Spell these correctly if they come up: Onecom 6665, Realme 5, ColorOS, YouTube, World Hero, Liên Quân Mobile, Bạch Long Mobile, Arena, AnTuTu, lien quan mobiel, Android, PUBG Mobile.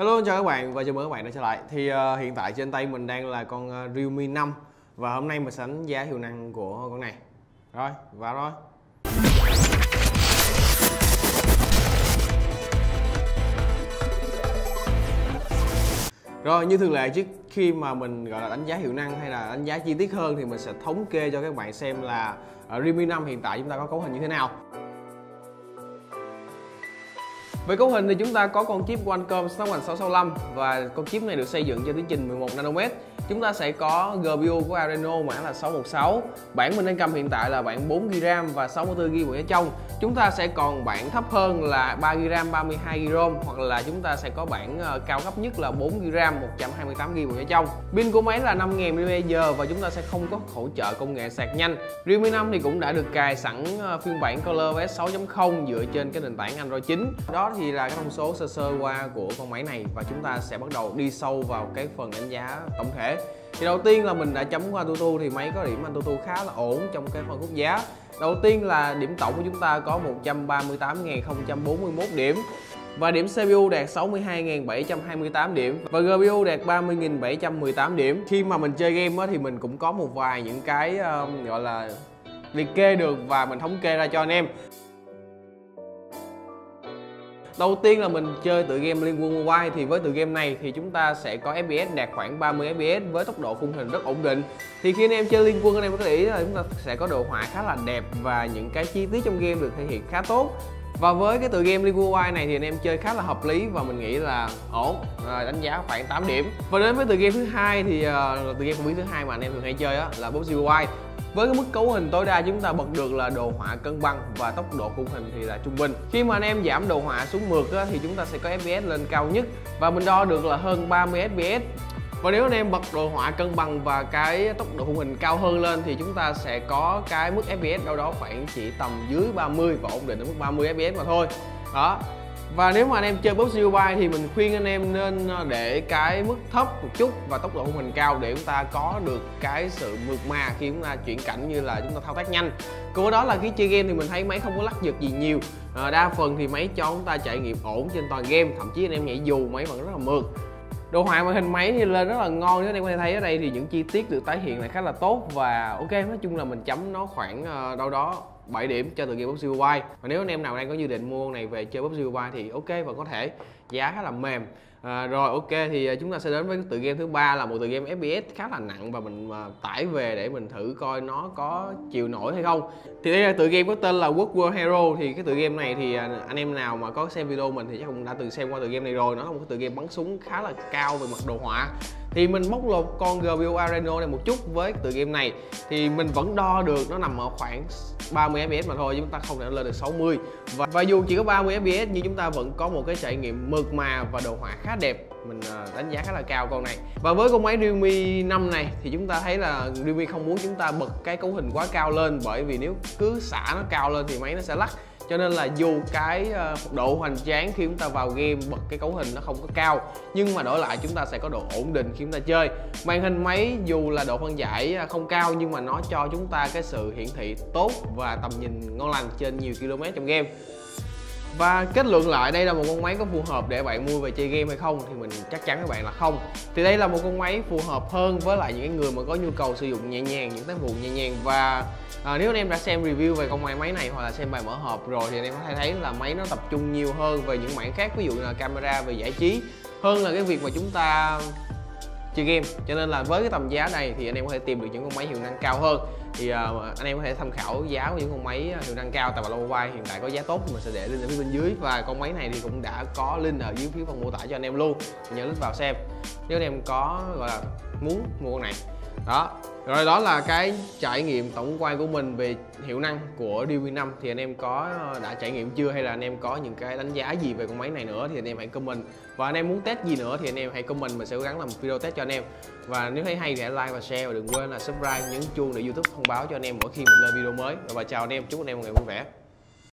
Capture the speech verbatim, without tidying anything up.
Hello, chào các bạn và chào mừng các bạn đã trở lại. Thì uh, hiện tại trên tay mình đang là con uh, Realme năm. Và hôm nay mình sẽ đánh giá hiệu năng của con này. Rồi, vào rồi. Rồi, như thường lệ, trước khi mà mình gọi là đánh giá hiệu năng hay là đánh giá chi tiết hơn thì mình sẽ thống kê cho các bạn xem là uh, Realme năm hiện tại chúng ta có cấu hình như thế nào. Về cấu hình thì chúng ta có con chip Onecom sáu sáu sáu năm và con chip này được xây dựng trên tiến trình mười một nanomet. Chúng ta sẽ có giê pê u của Arena mã là sáu một sáu. Bản mình đang cầm hiện tại là bản bốn gi bi RAM và sáu mươi tư gi bi ở trong. Chúng ta sẽ còn bản thấp hơn là ba gi bi RAM, ba mươi hai gi bi ROM, hoặc là chúng ta sẽ có bản cao cấp nhất là bốn gi bi RAM, một trăm hai mươi tám gi bi ở trong. Pin của máy là năm nghìn mAh và chúng ta sẽ không có hỗ trợ công nghệ sạc nhanh. Realme năm thì cũng đã được cài sẵn phiên bản ColorOS sáu chấm không dựa trên cái nền tảng Android chín. Đó thì là cái thông số sơ sơ qua của con máy này và chúng ta sẽ bắt đầu đi sâu vào cái phần đánh giá tổng thể. Thì đầu tiên là mình đã chấm qua AnTuTu thì máy có điểm AnTuTu khá là ổn trong cái phân khúc giá. Đầu tiên là điểm tổng của chúng ta có một trăm ba mươi tám nghìn không trăm bốn mươi mốt điểm và điểm xê pê u đạt sáu mươi hai nghìn bảy trăm hai mươi tám điểm và giê pê u đạt ba mươi nghìn bảy trăm mười tám điểm. Khi mà mình chơi game thì mình cũng có một vài những cái gọi là liệt kê được và mình thống kê ra cho anh em. Đầu tiên là mình chơi tựa game Liên Quân Mobile thì với tựa game này thì chúng ta sẽ có ép pê ét đạt khoảng ba mươi ép pê ét với tốc độ khung hình rất ổn định. Thì khi anh em chơi Liên Quân, anh em có để ý là chúng ta sẽ có đồ họa khá là đẹp và những cái chi tiết trong game được thể hiện khá tốt. Và với cái tựa game Liên Quân Mobile này thì anh em chơi khá là hợp lý và mình nghĩ là ổn, à, đánh giá khoảng tám điểm. Và đến với tựa game thứ hai thì uh, tựa game phổ biến thứ hai mà anh em thường hay chơi đó là pê u bê giê Mobile. Với cái mức cấu hình tối đa chúng ta bật được là đồ họa cân bằng và tốc độ khung hình thì là trung bình. Khi mà anh em giảm đồ họa xuống mượt á, thì chúng ta sẽ có ép pê ét lên cao nhất và mình đo được là hơn ba mươi ép pê ét. Và nếu anh em bật đồ họa cân bằng và cái tốc độ khung hình cao hơn lên thì chúng ta sẽ có cái mức ép pê ét đâu đó khoảng chỉ tầm dưới ba mươi và ổn định ở mức ba mươi ép pê ét mà thôi. Đó. Và nếu mà anh em chơi pê u bê giê Mobile thì mình khuyên anh em nên để cái mức thấp một chút và tốc độ khung hình cao để chúng ta có được cái sự mượt mà khi chúng ta chuyển cảnh như là chúng ta thao tác nhanh. Của đó là khi chơi game thì mình thấy máy không có lắc giật gì nhiều, à, đa phần thì máy cho chúng ta trải nghiệm ổn trên toàn game, thậm chí anh em nhảy dù máy vẫn rất là mượt. Đồ họa màn hình máy thì lên rất là ngon, nếu anh em có thể thấy ở đây thì những chi tiết được tái hiện là khá là tốt và ok. Nói chung là mình chấm nó khoảng đâu đó bảy điểm cho tựa game pê u bê giê Mobile. Và nếu anh em nào đang có dự định mua con này về chơi pê u bê giê Mobile thì ok, vẫn có thể, giá khá là mềm. À, rồi ok, thì chúng ta sẽ đến với tựa game thứ ba là một tựa game ép pê ét khá là nặng và mình tải về để mình thử coi nó có chịu nổi hay không. Thì đây là tựa game có tên là World Hero. Thì cái tựa game này thì anh em nào mà có xem video mình thì chắc cũng đã từng xem qua tựa game này rồi. Nó là một tựa game bắn súng khá là cao về mặt đồ họa. Thì mình bóc lột con giê pê u Arena này một chút. Với tựa game này thì mình vẫn đo được nó nằm ở khoảng ba mươi ép pê ét mà thôi, chúng ta không thể lên được sáu mươi. Và, và dù chỉ có ba mươi ép pê ét nhưng chúng ta vẫn có một cái trải nghiệm mượt mà và đồ họa khá đẹp. Mình đánh giá khá là cao con này. Và với con máy Realme năm này thì chúng ta thấy là Realme không muốn chúng ta bật cái cấu hình quá cao lên, bởi vì nếu cứ xả nó cao lên thì máy nó sẽ lắc. Cho nên là dù cái độ hoành tráng khi chúng ta vào game bật cái cấu hình nó không có cao, nhưng mà đổi lại chúng ta sẽ có độ ổn định khi chúng ta chơi. Màn hình máy dù là độ phân giải không cao nhưng mà nó cho chúng ta cái sự hiển thị tốt và tầm nhìn ngon lành trên nhiều km trong game. Và kết luận lại, đây là một con máy có phù hợp để bạn mua về chơi game hay không thì mình chắc chắn với bạn là không. Thì đây là một con máy phù hợp hơn với lại những người mà có nhu cầu sử dụng nhẹ nhàng, những tác vụ nhẹ nhàng. Và à, nếu anh em đã xem review về con máy này hoặc là xem bài mở hộp rồi thì anh em có thể thấy là máy nó tập trung nhiều hơn về những mảng khác, ví dụ như là camera, về giải trí, hơn là cái việc mà chúng ta chơi game. Cho nên là với cái tầm giá này thì anh em có thể tìm được những con máy hiệu năng cao hơn. Thì uh, anh em có thể tham khảo giá của những con máy hiệu năng cao tại Bạch Long Mobile, hiện tại có giá tốt, mình sẽ để link ở phía bên dưới. Và con máy này thì cũng đã có link ở dưới phía phần mô tả cho anh em luôn, nhớ click vào xem nếu anh em có gọi là muốn mua con này. Đó, rồi đó là cái trải nghiệm tổng quan của mình về hiệu năng của Realme năm. Thì anh em có đã trải nghiệm chưa, hay là anh em có những cái đánh giá gì về con máy này nữa thì anh em hãy comment. Và anh em muốn test gì nữa thì anh em hãy comment, mình sẽ cố gắng làm một video test cho anh em. Và nếu thấy hay thì hãy like và share, và đừng quên là subscribe, nhấn chuông để YouTube thông báo cho anh em mỗi khi mình lên video mới. Và chào anh em, chúc anh em một ngày vui vẻ.